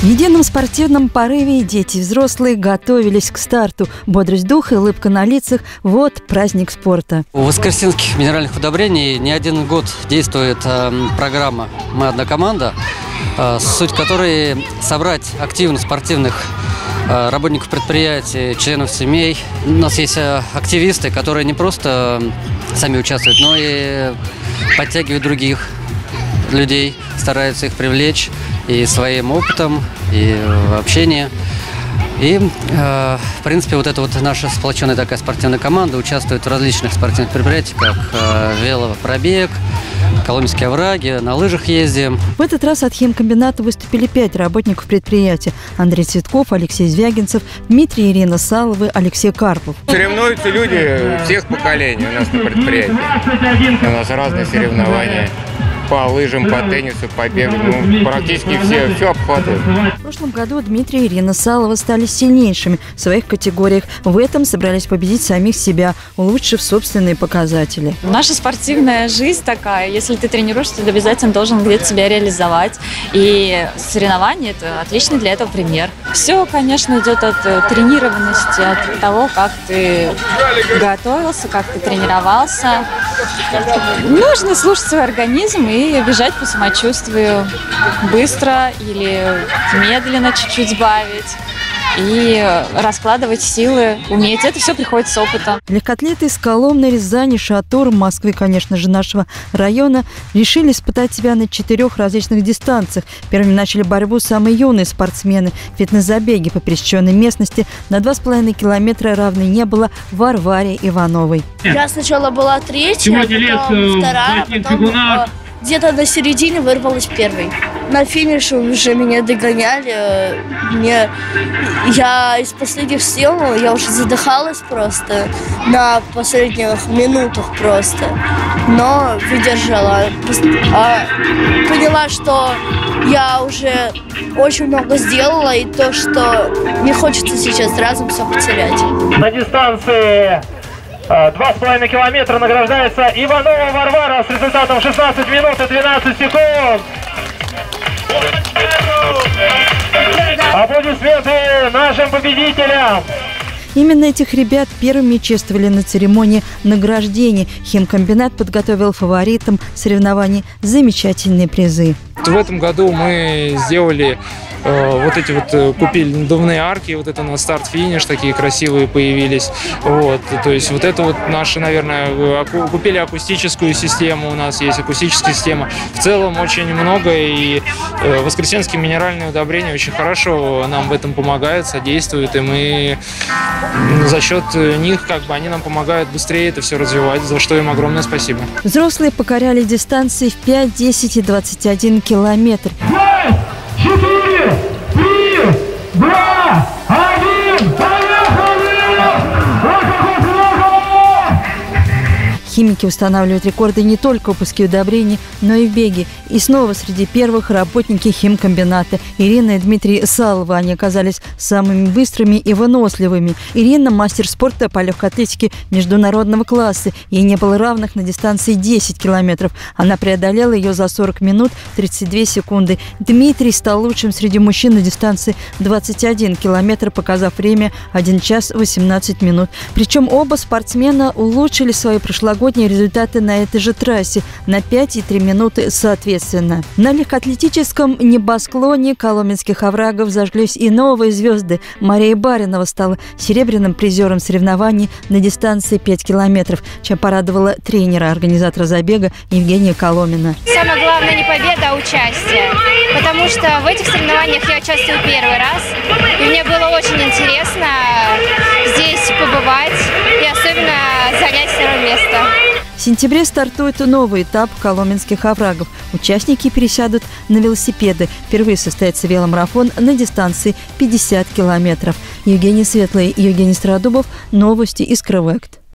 В едином спортивном порыве и дети, и взрослые готовились к старту. Бодрость духа и улыбка на лицах – вот праздник спорта. У Воскресенских минеральных удобрений не один год действует программа «Мы одна команда», суть которой – собрать активно спортивных работников предприятий, членов семей. У нас есть активисты, которые не просто сами участвуют, но и подтягивают других людей, стараются их привлечь и своим опытом, и в общении. И, в принципе, вот эта вот наша сплоченная такая спортивная команда участвует в различных спортивных мероприятиях, как велопробег, Коломинские овраги, на лыжах ездим. В этот раз от химкомбината выступили 5 работников предприятия. Андрей Цветков, Алексей Звягинцев, Дмитрий и Ирина Саловы, Алексей Карпов. Соревнуются люди всех поколений у нас на предприятии. У нас разные соревнования. По лыжам, по теннису, по бегу, практически все обхватывают. В прошлом году Дмитрий и Ирина Салова стали сильнейшими в своих категориях. В этом собрались победить самих себя, улучшив собственные показатели. Наша спортивная жизнь такая. Если ты тренируешься, ты обязательно должен где-то себя реализовать. И соревнования – это отличный для этого пример. Все, конечно, идет от тренированности, от того, как ты готовился, как ты тренировался. Нужно слушать свой организм и бежать по самочувствию, быстро или медленно чуть-чуть сбавить. И раскладывать силы, уметь. Это все приходит с опытом. Легкоатлеты из Коломны, Рязани, Шатура, Москвы, конечно же, нашего района, решили испытать себя на 4 различных дистанциях. Первыми начали борьбу самые юные спортсмены. Фитнес-забеги по пересеченной местности на 2,5 километра равной не было Варваре Ивановой. Я сначала была 3-я, потом 2-я, потом где-то на середине вырвалась 1-й. На финише уже меня догоняли. Я из последних сил, я уже задыхалась просто на последних минутах просто. Но выдержала. Поняла, что я уже очень много сделала, и то, что не хочется сейчас разом все потерять. На дистанции 2,5 километра награждается Иванова Варвара с результатом 16 минут и 12 секунд. Аплодисменты нашим победителям! Именно этих ребят первыми чествовали на церемонии награждения. Химкомбинат подготовил фаворитам соревнований замечательные призы. В этом году мы сделали... Вот эти вот купили надувные арки, вот это у нас старт-финиш, такие красивые появились. Вот, то есть вот это вот наши, наверное, купили акустическую систему, у нас есть акустическая система. В целом очень много, и Воскресенские минеральные удобрения очень хорошо нам в этом помогают, содействуют, и мы за счет них, как бы, они нам помогают быстрее это все развивать, за что им огромное спасибо. Взрослые покоряли дистанции в 5, 10 и 21 километр. 4, 3, 2, 1, поехали! Химики устанавливают рекорды не только в пуске удобрений, но и в беге. И снова среди первых работники химкомбината. Ирина и Дмитрий Салова. Они оказались самыми быстрыми и выносливыми. Ирина – мастер спорта по легкой атлетике международного класса. Ей не было равных на дистанции 10 километров. Она преодолела ее за 40 минут 32 секунды. Дмитрий стал лучшим среди мужчин на дистанции 21 километр, показав время 1 час 18 минут. Причем оба спортсмена улучшили свои прошлогодние результаты на этой же трассе на 5 и 3 минуты соответственно. На легкоатлетическом небосклоне Коломенских оврагов зажглись и новые звезды. Мария Баринова стала серебряным призером соревнований на дистанции 5 километров, чем порадовала тренера, организатора забега Евгения Коломина. Самое главное не победа, а участие. Потому что в этих соревнованиях я участвовала первый раз. И мне было очень интересно здесь побывать и особенно занять 2-е место. В сентябре стартует новый этап Коломенских оврагов. Участники пересядут на велосипеды. Впервые состоится веломарафон на дистанции 50 километров. Евгений Светлый и Евгений Страдубов. Новости Искры-ВЭКТ.